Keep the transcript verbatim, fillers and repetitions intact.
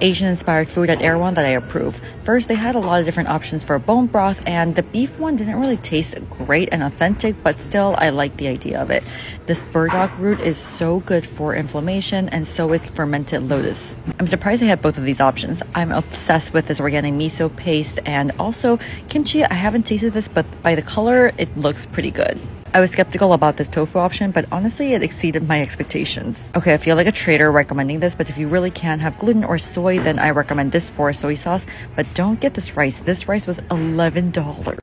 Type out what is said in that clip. Asian-inspired food at Erewhon that I approve. First, they had a lot of different options for bone broth, and the beef one didn't really taste great and authentic, but still, I like the idea of it. This burdock root is so good for inflammation, and so is fermented lotus. I'm surprised they had both of these options. I'm obsessed with this organic miso paste and also kimchi. I haven't tasted this, but by the color, it looks pretty good. I was skeptical about this tofu option, but honestly, it exceeded my expectations. Okay, I feel like a traitor recommending this, but if you really can't have gluten or soy, then I recommend this for soy sauce. But don't get this rice. This rice was eleven dollars.